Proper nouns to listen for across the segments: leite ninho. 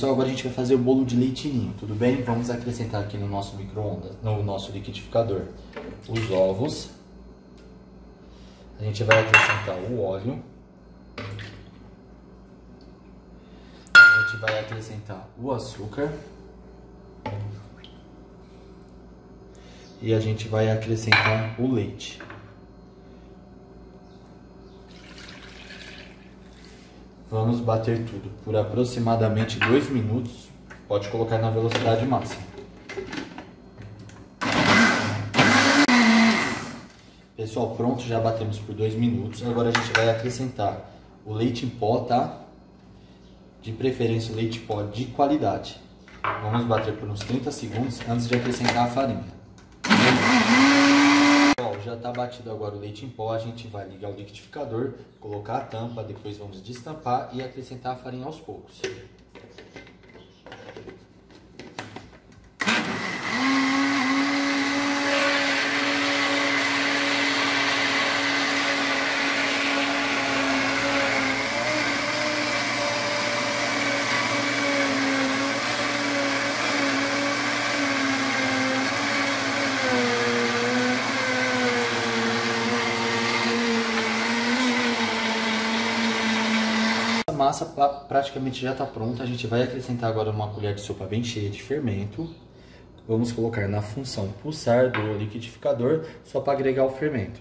Pessoal, agora a gente vai fazer o bolo de leite ninho, tudo bem? Vamos acrescentar aqui no nosso micro-ondas, no nosso liquidificador, os ovos. A gente vai acrescentar o óleo. A gente vai acrescentar o açúcar. E a gente vai acrescentar o leite. Vamos bater tudo por aproximadamente 2 minutos, pode colocar na velocidade máxima. Pessoal, pronto, já batemos por 2 minutos, agora a gente vai acrescentar o leite em pó, tá? De preferência o leite em pó de qualidade. Vamos bater por uns 30 segundos antes de acrescentar a farinha. Já está batido agora o leite em pó, a gente vai ligar o liquidificador, colocar a tampa, depois vamos destampar e acrescentar a farinha aos poucos. A massa praticamente já está pronta, a gente vai acrescentar agora uma colher de sopa bem cheia de fermento. Vamos colocar na função pulsar do liquidificador, só para agregar o fermento.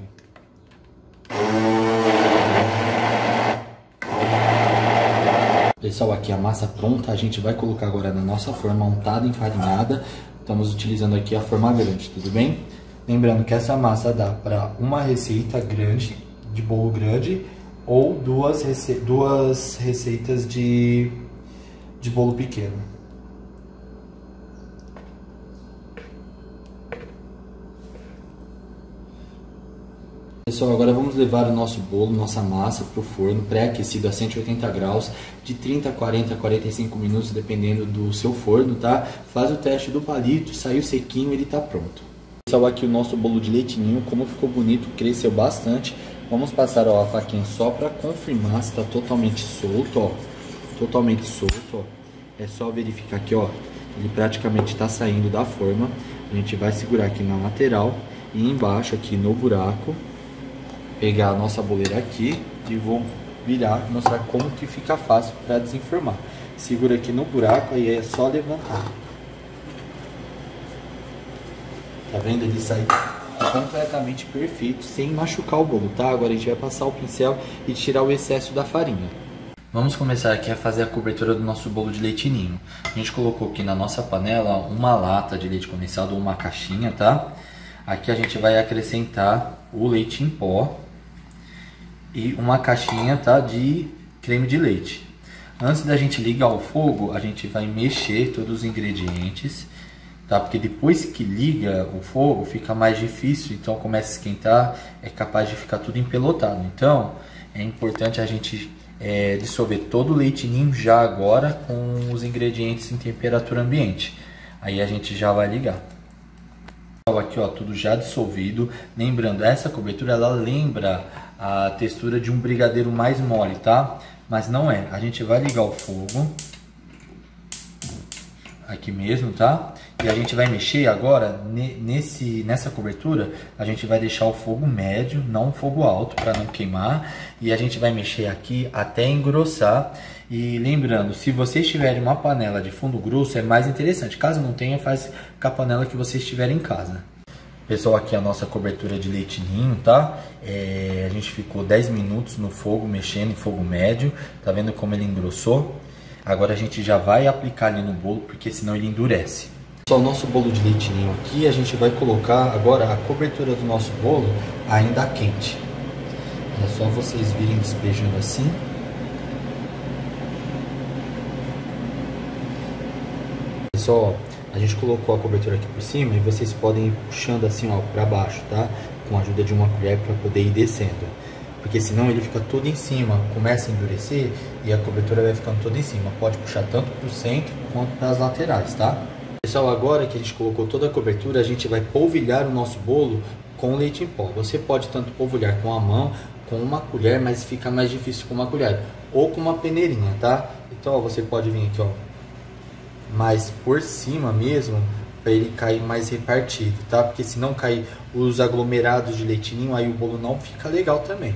Pessoal, aqui a massa pronta, a gente vai colocar agora na nossa forma untada, enfarinhada. Estamos utilizando aqui a forma grande, tudo bem? Lembrando que essa massa dá para uma receita grande, de bolo grande, ou duas receitas de bolo pequeno. Pessoal, agora vamos levar o nosso bolo, nossa massa, para o forno pré-aquecido a 180 graus, de 30 a 40 a 45 minutos, dependendo do seu forno, tá? Faz o teste do palito, saiu sequinho, ele está pronto. Pessoal, aqui o nosso bolo de leite ninho, como ficou bonito, cresceu bastante. Vamos passar, ó, a faquinha só para confirmar se está totalmente solto, ó. Totalmente solto, ó. É só verificar aqui, ó. Ele praticamente está saindo da forma. A gente vai segurar aqui na lateral e embaixo aqui no buraco. Pegar a nossa boleira aqui e vou virar, mostrar como que fica fácil para desenformar. Segura aqui no buraco, aí é só levantar. Tá vendo? Ele sai completamente perfeito, sem machucar o bolo, tá? Agora a gente vai passar o pincel e tirar o excesso da farinha. Vamos começar aqui a fazer a cobertura do nosso bolo de leite ninho. A gente colocou aqui na nossa panela uma lata de leite condensado ou uma caixinha, tá? Aqui a gente vai acrescentar o leite em pó e uma caixinha, tá, de creme de leite. Antes da gente ligar o fogo, a gente vai mexer todos os ingredientes, tá? Porque depois que liga o fogo fica mais difícil, então começa a esquentar, é capaz de ficar tudo empelotado. Então é importante a gente dissolver todo o leite ninho já agora com os ingredientes em temperatura ambiente. Aí a gente já vai ligar. Aqui, ó, tudo já dissolvido. Lembrando, essa cobertura ela lembra a textura de um brigadeiro mais mole, tá? Mas não é. A gente vai ligar o fogo aqui mesmo, tá? E a gente vai mexer agora nessa cobertura. A gente vai deixar o fogo médio, não fogo alto, para não queimar. E a gente vai mexer aqui até engrossar. E lembrando, se vocês tiverem uma panela de fundo grosso, é mais interessante. Caso não tenha, faz com a panela que vocês tiverem em casa. Pessoal, aqui a nossa cobertura de leite ninho, tá? A gente ficou 10 minutos no fogo, mexendo em fogo médio. Tá vendo como ele engrossou? Agora a gente já vai aplicar ali no bolo, porque senão ele endurece. Pessoal, nosso bolo de leite ninho aqui, a gente vai colocar agora a cobertura do nosso bolo ainda quente. É só vocês virem despejando assim. Pessoal, a gente colocou a cobertura aqui por cima e vocês podem ir puxando assim, ó, pra baixo, tá? Com a ajuda de uma colher para poder ir descendo. Porque senão ele fica todo em cima, começa a endurecer e a cobertura vai ficando toda em cima. Pode puxar tanto para o centro quanto para as laterais, tá? Pessoal, agora que a gente colocou toda a cobertura, a gente vai polvilhar o nosso bolo com leite em pó. Você pode tanto polvilhar com a mão, com uma colher, mas fica mais difícil com uma colher. Ou com uma peneirinha, tá? Então, ó, você pode vir aqui, ó, mais por cima mesmo, para ele cair mais repartido, tá? Porque se não cair os aglomerados de leite ninho, aí o bolo não fica legal também.